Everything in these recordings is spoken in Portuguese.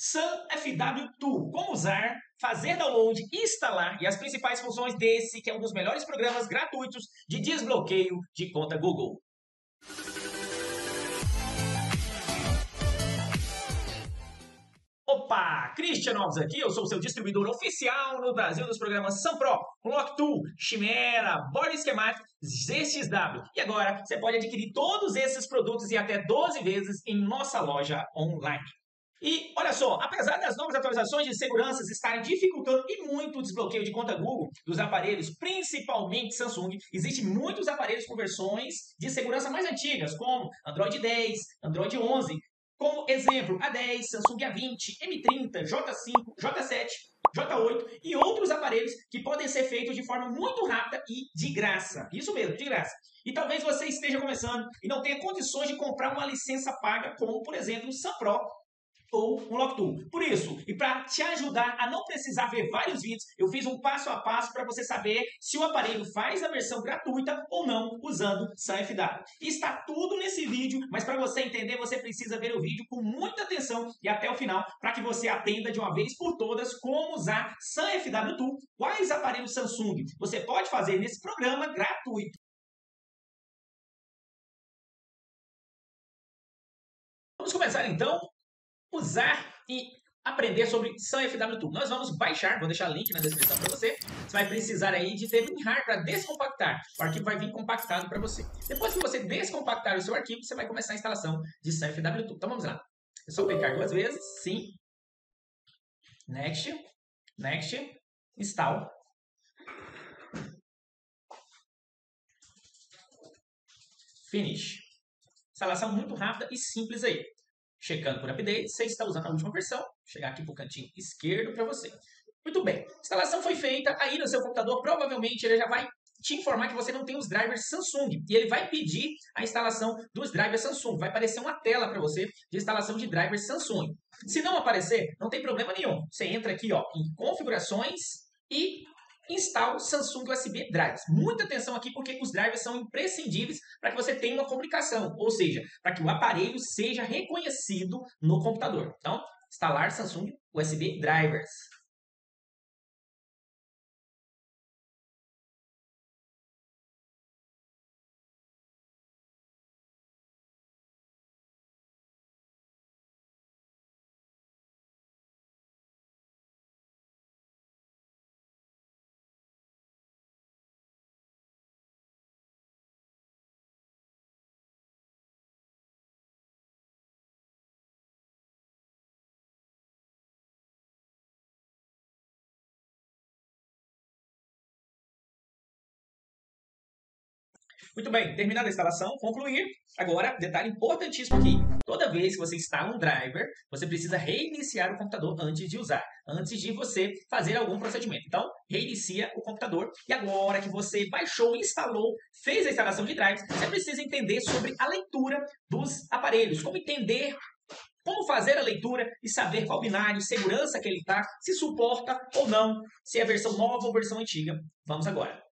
SamFw Tool, como usar, fazer download, instalar e as principais funções desse, que é um dos melhores programas gratuitos de desbloqueio de conta Google. Opa, Christian Alves aqui, eu sou o seu distribuidor oficial no Brasil dos programas SamPro, Unlocktool, Chimera, Borneo ZXW. E agora você pode adquirir todos esses produtos em até 12 vezes em nossa loja online. E olha só, apesar das novas atualizações de segurança estarem dificultando e muito o desbloqueio de conta Google dos aparelhos, principalmente Samsung, existem muitos aparelhos com versões de segurança mais antigas, como Android 10, Android 11... Como exemplo, A10, Samsung A20, M30, J5, J7, J8 e outros aparelhos que podem ser feitos de forma muito rápida e de graça. Isso mesmo, de graça. E talvez você esteja começando e não tenha condições de comprar uma licença paga, como, por exemplo, o SamPro ou um Unlocktool. Por isso, e para te ajudar a não precisar ver vários vídeos, eu fiz um passo a passo para você saber se o aparelho faz a versão gratuita ou não usando SamFw. Está tudo nesse vídeo, mas para você entender, você precisa ver o vídeo com muita atenção e até o final, para que você aprenda de uma vez por todas como usar SamFw Tool, quais aparelhos Samsung você pode fazer nesse programa gratuito. Vamos começar então. Usar e aprender sobre SamFw Tool. Nós vamos baixar, vou deixar o link na descrição para você. Você vai precisar aí de ter WinRAR para descompactar. O arquivo vai vir compactado para você. Depois que você descompactar o seu arquivo, você vai começar a instalação de SamFw Tool. Então vamos lá. É só clicar duas vezes. Sim. Next. Next. Install. Finish. Instalação muito rápida e simples aí. Checando por update, você está usando a última versão. Vou chegar aqui para o cantinho esquerdo para você. Muito bem, a instalação foi feita. Aí no seu computador, provavelmente, ele já vai te informar que você não tem os drivers Samsung. E ele vai pedir a instalação dos drivers Samsung. Vai aparecer uma tela para você de instalação de drivers Samsung. Se não aparecer, não tem problema nenhum. Você entra aqui ó, em configurações e instala Samsung USB Drives. Muita atenção aqui porque os drivers são imprescindíveis para que você tenha uma comunicação, ou seja, para que o aparelho seja reconhecido no computador. Então, instalar Samsung USB Drivers. Muito bem, terminada a instalação, concluir. Agora, detalhe importantíssimo aqui. Toda vez que você instala um driver, você precisa reiniciar o computador antes de usar, antes de você fazer algum procedimento. Então, reinicia o computador. E agora que você baixou, instalou, fez a instalação de drives, você precisa entender sobre a leitura dos aparelhos, como entender... Como fazer a leitura e saber qual binário, segurança que ele está, se suporta ou não, se é versão nova ou versão antiga. Vamos agora.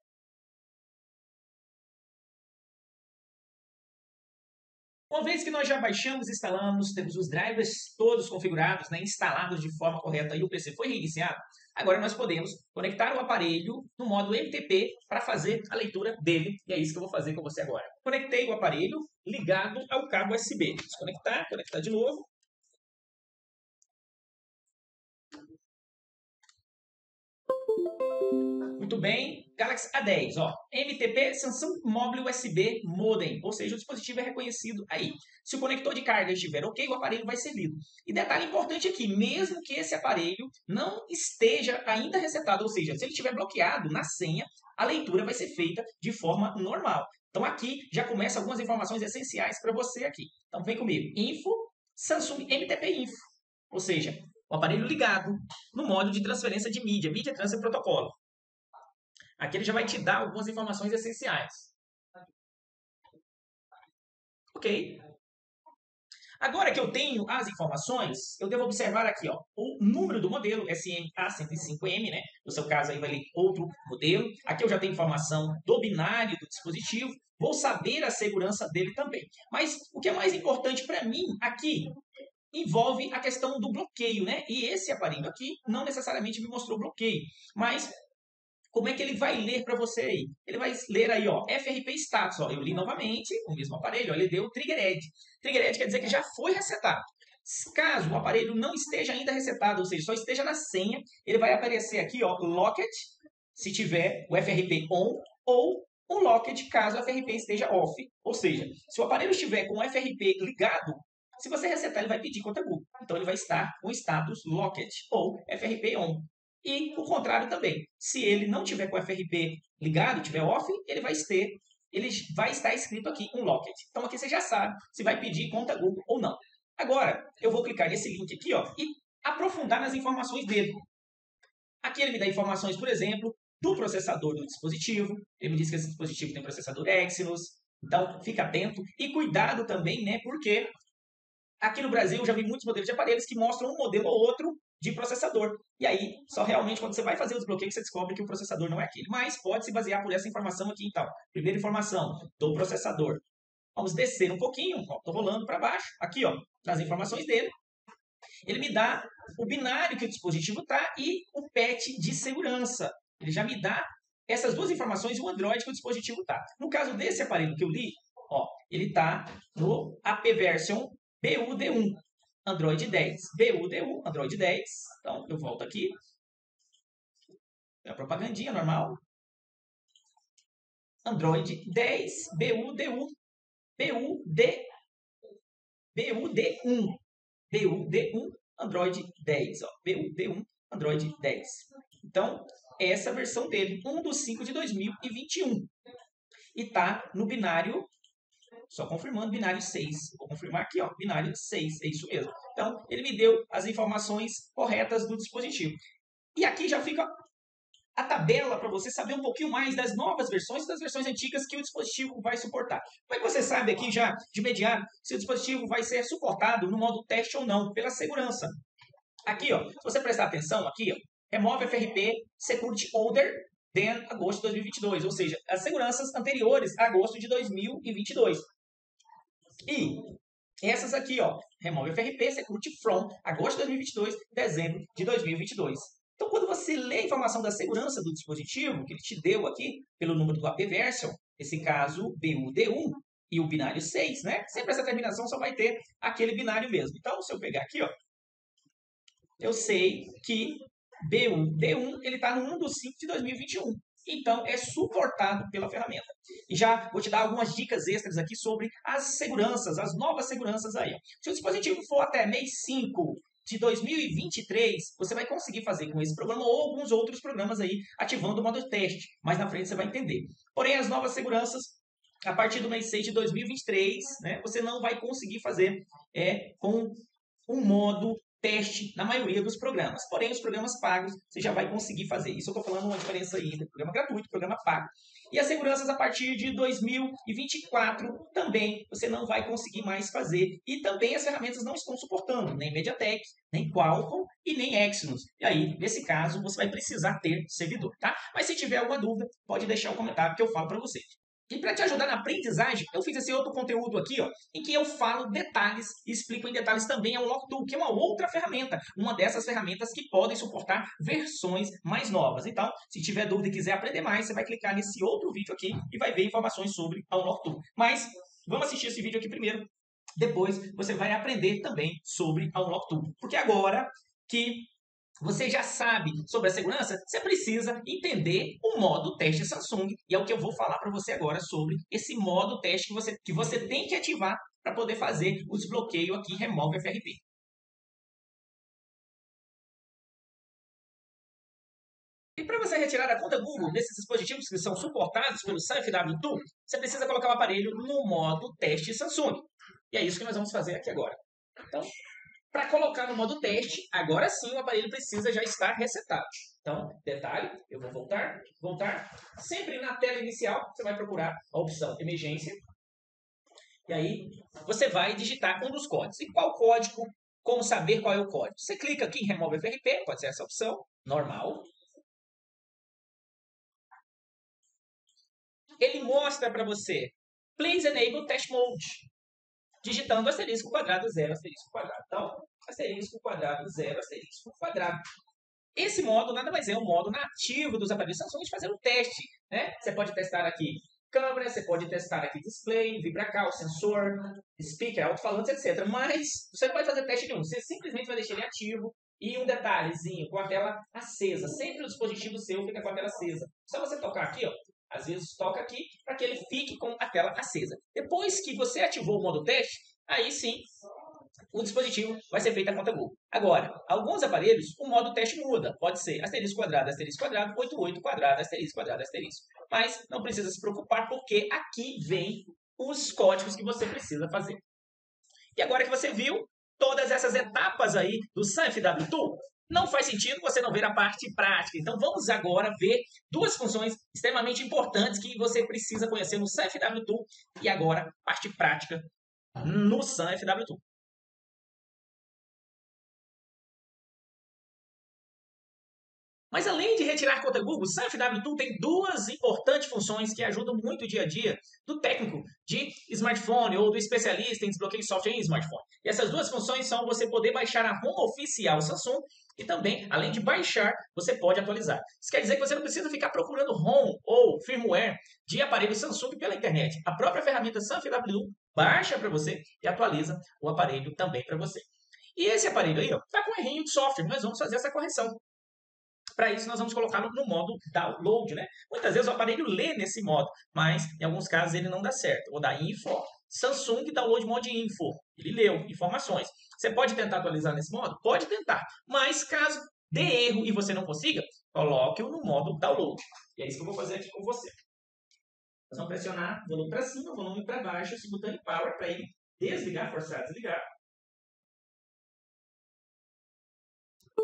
Uma vez que nós já baixamos, instalamos, temos os drivers todos configurados, né, instalados de forma correta e o PC foi reiniciado, agora nós podemos conectar o aparelho no modo MTP para fazer a leitura dele. E é isso que eu vou fazer com você agora. Conectei o aparelho ligado ao cabo USB. Desconectar, conectar de novo. Muito bem. Galaxy A10, ó, MTP Samsung Mobile USB Modem, ou seja, o dispositivo é reconhecido aí. Se o conector de carga estiver ok, o aparelho vai ser lido. E detalhe importante aqui, mesmo que esse aparelho não esteja ainda resetado, ou seja, se ele estiver bloqueado na senha, a leitura vai ser feita de forma normal. Então aqui já começa algumas informações essenciais para você aqui. Então vem comigo, Info, Samsung MTP Info, ou seja, o aparelho ligado no modo de transferência de mídia, Media Transfer Protocol. Aqui ele já vai te dar algumas informações essenciais. Ok. Agora que eu tenho as informações, eu devo observar aqui ó, o número do modelo, SMA105M, né? No seu caso aí vai ler outro modelo. Aqui eu já tenho informação do binário do dispositivo. Vou saber a segurança dele também. Mas o que é mais importante para mim aqui envolve a questão do bloqueio, né? E esse aparelho aqui não necessariamente me mostrou bloqueio, mas como é que ele vai ler para você aí? Ele vai ler aí, ó, FRP status, ó, eu li novamente o mesmo aparelho, ó, ele deu triggered. Triggered quer dizer que já foi resetado. Caso o aparelho não esteja ainda resetado, ou seja, só esteja na senha, ele vai aparecer aqui, ó, locked, se tiver o FRP on, ou o locked caso o FRP esteja off. Ou seja, se o aparelho estiver com o FRP ligado, se você resetar, ele vai pedir conta Google. Então, ele vai estar com status locked ou FRP on. E o contrário também. Se ele não tiver com o FRP ligado, tiver off, ele vai estar escrito aqui um locked. Então, aqui você já sabe se vai pedir conta Google ou não. Agora, eu vou clicar nesse link aqui, ó, e aprofundar nas informações dele. Aqui ele me dá informações, por exemplo, do processador do dispositivo. Ele me diz que esse dispositivo tem processador Exynos. Então, fica atento. E cuidado também, né, porque aqui no Brasil eu já vi muitos modelos de aparelhos que mostram um modelo ou outro de processador. E aí, só realmente quando você vai fazer o desbloqueio, você descobre que o processador não é aquele. Mas pode se basear por essa informação aqui, então. Primeira informação do processador. Vamos descer um pouquinho, estou rolando para baixo, aqui, ó, nas informações dele. Ele me dá o binário que o dispositivo está e o patch de segurança. Ele já me dá essas duas informações e o Android que o dispositivo está. No caso desse aparelho que eu li, ó, ele está no app-version BUD1, Android 10. BUD1, Android 10. Então, eu volto aqui. É a propagandinha normal. Android 10, BUD1. BUD1, Android 10, ó, BUD1, Android 10. Então, essa versão dele, 1/5/2021. E tá no binário, só confirmando, binário 6. Vou confirmar aqui, ó, binário 6, é isso mesmo. Então, ele me deu as informações corretas do dispositivo. E aqui já fica a tabela para você saber um pouquinho mais das novas versões e das versões antigas que o dispositivo vai suportar. Como é que você sabe aqui já, de imediato, se o dispositivo vai ser suportado no modo teste ou não, pela segurança? Aqui, ó, se você prestar atenção, aqui, ó, remove FRP Security Order de agosto de 2022, ou seja, as seguranças anteriores a agosto de 2022. E essas aqui, ó, remove FRP Security From agosto de 2022, dezembro de 2022. Então, quando você lê a informação da segurança do dispositivo, que ele te deu aqui, pelo número do app-version, nesse caso, BUD1 e o binário 6, né? Sempre essa terminação só vai ter aquele binário mesmo. Então, se eu pegar aqui, ó, eu sei que BUD1 ele está no 1/5/2021. Então, é suportado pela ferramenta. E já vou te dar algumas dicas extras aqui sobre as seguranças, as novas seguranças aí. Se o dispositivo for até mês 5 de 2023, você vai conseguir fazer com esse programa ou alguns outros programas aí, ativando o modo teste. Mais na frente você vai entender. Porém, as novas seguranças, a partir do mês 6 de 2023, né, você não vai conseguir fazer com um modo teste na maioria dos programas. Porém, os programas pagos, você já vai conseguir fazer. Isso eu estou falando uma diferença aí entre programa gratuito e programa pago. E as seguranças a partir de 2024 também você não vai conseguir mais fazer. E também as ferramentas não estão suportando, nem MediaTek, nem Qualcomm e nem Exynos. E aí, nesse caso, você vai precisar ter servidor, tá? Mas se tiver alguma dúvida, pode deixar um comentário que eu falo para você. E para te ajudar na aprendizagem, eu fiz esse outro conteúdo aqui, ó, em que eu falo detalhes e explico em detalhes também o Unlocktool, que é uma outra ferramenta, uma dessas ferramentas que podem suportar versões mais novas. Então, se tiver dúvida e quiser aprender mais, você vai clicar nesse outro vídeo aqui e vai ver informações sobre o Unlocktool. Mas vamos assistir esse vídeo aqui primeiro, depois você vai aprender também sobre o Unlocktool. Porque agora que você já sabe sobre a segurança, você precisa entender o modo teste Samsung, e é o que eu vou falar para você agora sobre esse modo teste que você tem que ativar para poder fazer o desbloqueio aqui, remove FRP. E para você retirar a conta Google desses dispositivos que são suportados pelo SamFw Tool, você precisa colocar o aparelho no modo teste Samsung. E é isso que nós vamos fazer aqui agora. Então, para colocar no modo teste, agora sim o aparelho precisa já estar resetado. Então, detalhe, eu vou voltar. Sempre na tela inicial, você vai procurar a opção emergência. E aí, você vai digitar um dos códigos. E qual código? Como saber qual é o código? Você clica aqui em remove FRP, pode ser essa opção, normal. Ele mostra para você, please enable test mode. digitando asterisco quadrado, 0, asterisco quadrado. Então, asterisco quadrado, 0, asterisco quadrado. Esse modo nada mais é um modo nativo dos aparelhos Samsung de fazer um teste, né? Você pode testar aqui câmera, você pode testar aqui display, vir para cá, o sensor, speaker, alto-falante, etc. Mas você não pode fazer teste nenhum, você simplesmente vai deixar ele ativo. E um detalhezinho, com a tela acesa. Sempre o dispositivo seu fica com a tela acesa. Só você tocar aqui, ó. Às vezes toca aqui para que ele fique com a tela acesa. Depois que você ativou o modo teste, aí sim o dispositivo vai ser feito a conta gol. Agora, alguns aparelhos, o modo teste muda. Pode ser asterisco quadrado, 88 quadrado, asterisco quadrado, asterisco. Mas não precisa se preocupar porque aqui vem os códigos que você precisa fazer. E agora que você viu todas essas etapas aí do SamFw Tool, não faz sentido você não ver a parte prática. Então vamos agora ver duas funções extremamente importantes que você precisa conhecer no SamFw Tool e agora parte prática no SamFw Tool. Mas além de retirar conta Google, o SamFw Tool tem duas importantes funções que ajudam muito o dia a dia do técnico de smartphone ou do especialista em desbloqueio de software em smartphone. E essas duas funções são você poder baixar a ROM oficial Samsung e também, além de baixar, você pode atualizar. Isso quer dizer que você não precisa ficar procurando ROM ou firmware de aparelho Samsung pela internet. A própria ferramenta SamFw Tool baixa para você e atualiza o aparelho também para você. E esse aparelho aí está com um errinho de software, nós vamos fazer essa correção. Para isso, nós vamos colocá-lo no modo download, né? Muitas vezes o aparelho lê nesse modo, mas em alguns casos ele não dá certo. Vou dar info, Samsung download mode info. Ele leu informações. Você pode tentar atualizar nesse modo? Pode tentar. Mas caso dê erro e você não consiga, coloque-o no modo download. E é isso que eu vou fazer aqui com você. Nós vamos pressionar o volume para cima, o volume para baixo, esse botão em power para ele desligar, forçar a desligar.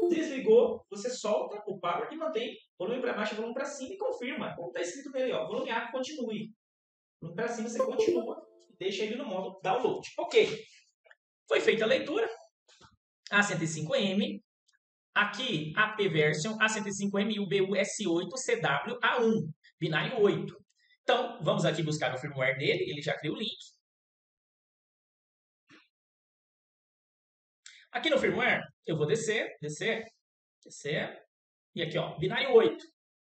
Desligou, você solta o power e mantém volume para baixo, volume para cima e confirma. Como está escrito nele, ó, volume A, continue. Volume para cima, você continua e deixa ele no modo download. Ok. Foi feita a leitura. A105M. Aqui, AP version, A105M, UBUS8CWA1, binário 8. Então, vamos aqui buscar o firmware dele. Ele já cria o link. Aqui no firmware, eu vou descer, e aqui, ó, binário 8.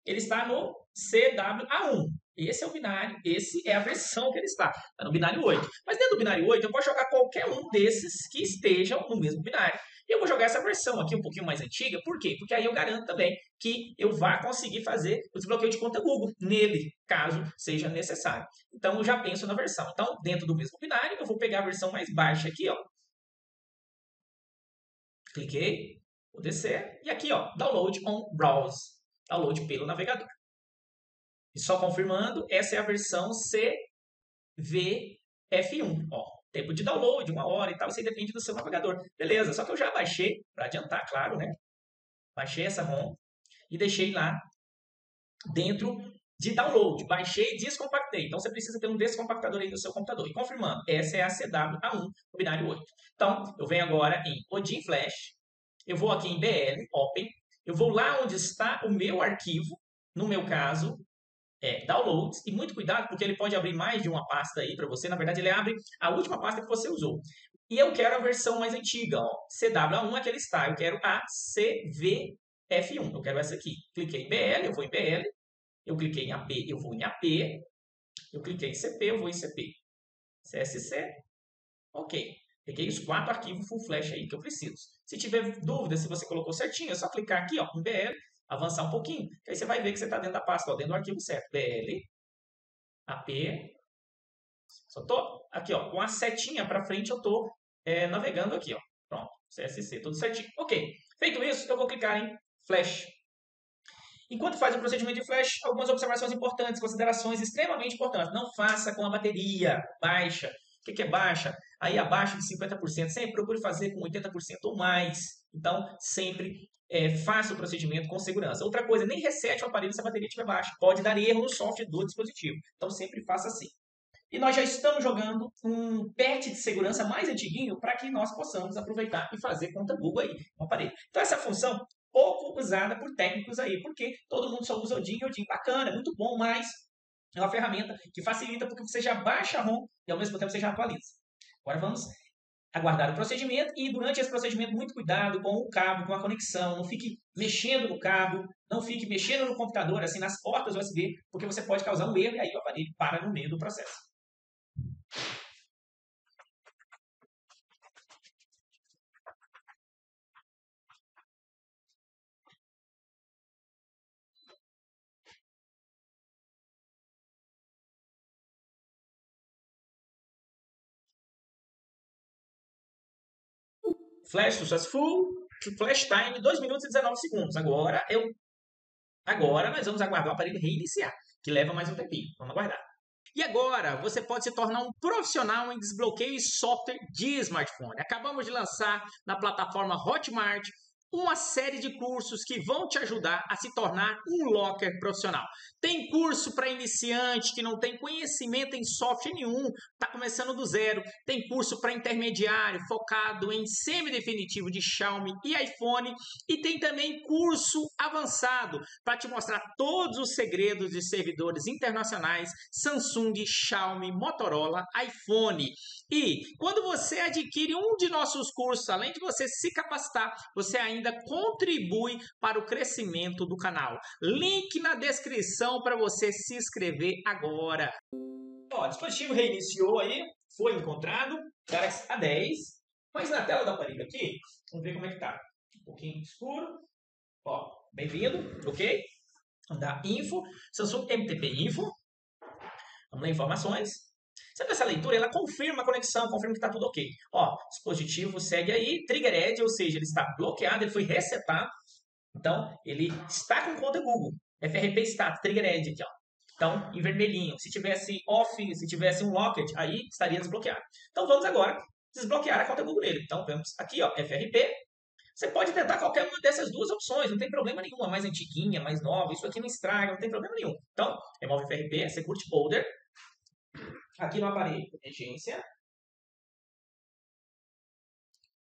Ele está no CWA1. Esse é o binário, esse é a versão que ele está. Está no binário 8. Mas dentro do binário 8, eu posso jogar qualquer um desses que estejam no mesmo binário. Eu vou jogar essa versão aqui um pouquinho mais antiga. Por quê? Porque aí eu garanto também que eu vá conseguir fazer o desbloqueio de conta Google nele, caso seja necessário. Então, eu já penso na versão. Então, dentro do mesmo binário, eu vou pegar a versão mais baixa aqui, ó. Cliquei, vou descer, e aqui, ó, download on browse, download pelo navegador. E só confirmando, essa é a versão CVF1, ó. Tempo de download, 1 hora e tal, isso aí depende do seu navegador. Beleza, só que eu já baixei, para adiantar, claro, né? Baixei essa ROM e deixei lá dentro de download. Baixei e descompactei. Então, você precisa ter um descompactador aí no seu computador. E confirmando, essa é a CWA1, o binário 8. Então, eu venho agora em Odin Flash. Eu vou aqui em BL, Open. Eu vou lá onde está o meu arquivo. No meu caso, é Downloads. E muito cuidado, porque ele pode abrir mais de uma pasta aí para você. Na verdade, ele abre a última pasta que você usou. E eu quero a versão mais antiga, ó. CWA1 é que ele está. Eu quero a CVF1. Eu quero essa aqui. Cliquei em BL, eu vou em BL. Eu cliquei em AP, eu vou em AP. Eu cliquei em CP, eu vou em CP. CSC. Ok. Peguei os 4 arquivos full flash aí que eu preciso. Se tiver dúvida se você colocou certinho, é só clicar aqui, ó, em BL, avançar um pouquinho. Aí você vai ver que você está dentro da pasta, ó, dentro do arquivo certo. BL, AP. Só tô aqui, ó, com a setinha para frente eu tô navegando aqui, ó. Pronto. CSC, tudo certinho. Ok. Feito isso, eu vou clicar em Flash. Enquanto faz o procedimento de flash, algumas observações importantes, considerações extremamente importantes. Não faça com a bateria baixa. O que é baixa? Aí abaixo de 50%. Sempre procure fazer com 80% ou mais. Então, sempre faça o procedimento com segurança. Outra coisa, nem resete o aparelho se a bateria estiver baixa. Pode dar erro no software do dispositivo. Então, sempre faça assim. E nós já estamos jogando um patch de segurança mais antiguinho para que nós possamos aproveitar e fazer conta Google aí no aparelho. Então, essa função pouco usada por técnicos aí, porque todo mundo só usa Odin e Odin. Bacana, muito bom, mas é uma ferramenta que facilita porque você já baixa a ROM e ao mesmo tempo você já atualiza. Agora vamos aguardar o procedimento e durante esse procedimento muito cuidado com o cabo, com a conexão, não fique mexendo no cabo, não fique mexendo no computador, assim, nas portas USB, porque você pode causar um erro e aí o aparelho para no meio do processo. Flash successful, flash time 2 minutos e 19 segundos. Agora nós vamos aguardar o aparelho reiniciar, que leva mais um tempinho. Vamos aguardar. E agora você pode se tornar um profissional em desbloqueio de software de smartphone. Acabamos de lançar na plataforma Hotmart uma série de cursos que vão te ajudar a se tornar um locker profissional. Tem curso para iniciante que não tem conhecimento em software nenhum, está começando do zero. Tem curso para intermediário, focado em semi-definitivo de Xiaomi e iPhone. E tem também curso avançado para te mostrar todos os segredos de servidores internacionais Samsung, Xiaomi, Motorola, iPhone. E quando você adquire um de nossos cursos, além de você se capacitar, você ainda contribui para o crescimento do canal. Link na descrição para você se inscrever agora. Ó, o dispositivo reiniciou aí, foi encontrado, Galaxy A10, mas na tela do aparelho aqui, vamos ver como é que tá. Um pouquinho escuro, ó, bem-vindo, ok? Vamos dar info, Samsung MTP info, vamos lá informações. Sabe essa leitura? Ela confirma a conexão, confirma que está tudo ok. Ó, o dispositivo segue aí, triggered, ou seja, ele está bloqueado, ele foi resetado. Então, ele está com conta Google. FRP status, triggered aqui, ó. Então, em vermelhinho. Se tivesse off, se tivesse um locket, aí estaria desbloqueado. Então, vamos agora desbloquear a conta Google dele. Então, vemos aqui, ó, FRP. Você pode tentar qualquer uma dessas duas opções, não tem problema nenhum. A mais antiguinha, a mais nova, isso aqui não estraga, não tem problema nenhum. Então, remove FRP, você curte folder. Aqui no aparelho, emergência.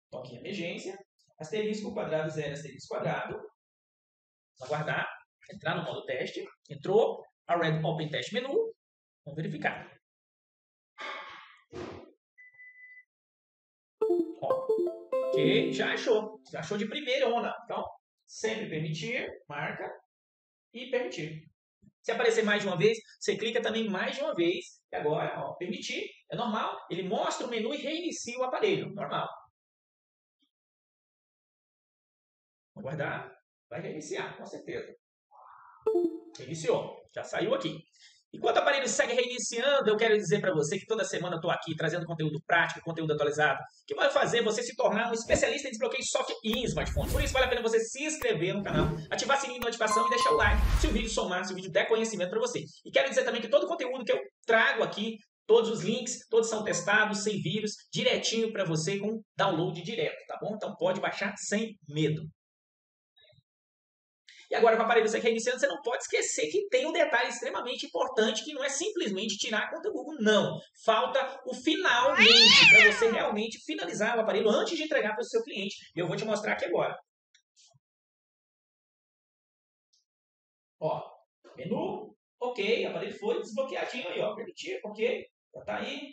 Toque em emergência. Asterisco quadrado, 0, asterisco quadrado. Vamos aguardar. Entrar no modo teste. Entrou. A Red Open Test Menu. Vamos verificar. Ó, ok, já achou. Já achou de primeirona. Então, sempre permitir. Marca. E permitir. Se aparecer mais de uma vez, você clica também mais de uma vez. E agora, ó, permitir, é normal. Ele mostra o menu e reinicia o aparelho, normal. Vou guardar, vai reiniciar, com certeza. Reiniciou, já saiu aqui. Enquanto o aparelho segue reiniciando, eu quero dizer para você que toda semana eu estou aqui trazendo conteúdo prático, conteúdo atualizado, que vai fazer você se tornar um especialista em desbloqueio de software e smartphone. Por isso, vale a pena você se inscrever no canal, ativar o sininho de notificação e deixar o like se o vídeo somar, se o vídeo der conhecimento para você. E quero dizer também que todo o conteúdo que eu trago aqui, todos os links, todos são testados, sem vírus, direitinho para você com download direto, tá bom? Então pode baixar sem medo. E agora com o aparelho você reiniciando, você não pode esquecer que tem um detalhe extremamente importante que não é simplesmente tirar a conta Google, não. Falta o finalmente, para você realmente finalizar o aparelho antes de entregar para o seu cliente. E eu vou te mostrar aqui agora. Ó, menu, ok, o aparelho foi desbloqueadinho aí, ó, permitir, ok, já tá aí,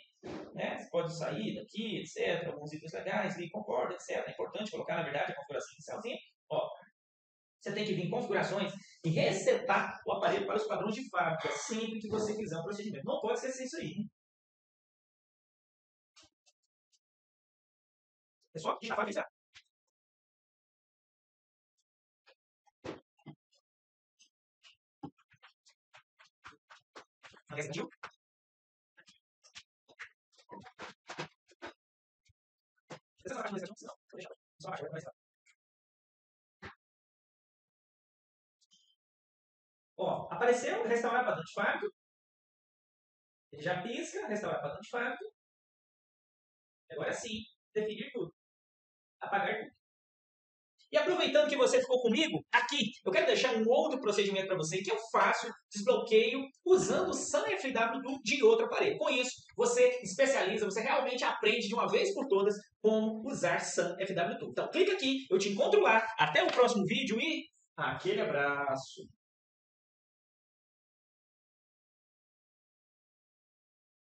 né, você pode sair daqui, etc, alguns itens legais, link, concorda, etc. É importante colocar, na verdade, a configuração inicialzinha, ó. Você tem que vir em configurações e resetar o aparelho para os padrões de fábrica sempre que você fizer um procedimento. Não pode esquecer isso aí. Hein? É só digitar para avisar. Ó, apareceu, restaurar padrão de fábrica. Ele já pisca, restaurar padrão de fábrica. Agora sim, definir tudo. Apagar tudo. E aproveitando que você ficou comigo, aqui eu quero deixar um outro procedimento para você que eu faço desbloqueio usando o SamFw de outro aparelho. Com isso, você especializa, você realmente aprende de uma vez por todas como usar SamFw. Então clica aqui, eu te encontro lá. Até o próximo vídeo e aquele abraço.